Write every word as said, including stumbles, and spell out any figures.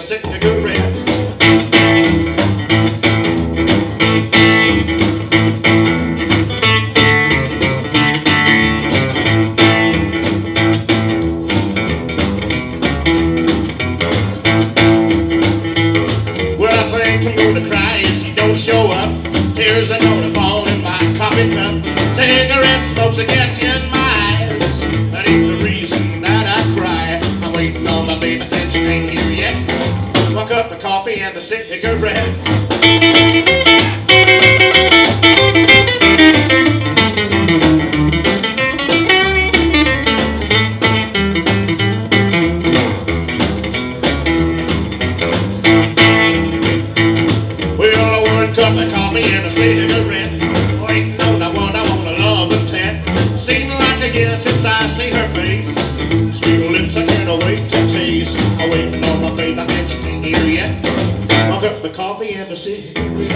for sitting your good friend. What I think I'm gonna cry if she don't show up. Tears are gonna fall in my coffee cup. Cigarette smoke's again in my eyes. That ain't the reason that I cry. I'm waiting on my baby and she ain't here yet. One cup of coffee and a cigarette. Cup of coffee and a cigarette. Waiting on that one I wanna love and tat. Seemed like a year since I seen her face. Sweet lips I can't wait to taste. I'm waiting on my baby and she ain't here yet. One cup of coffee and a cigarette.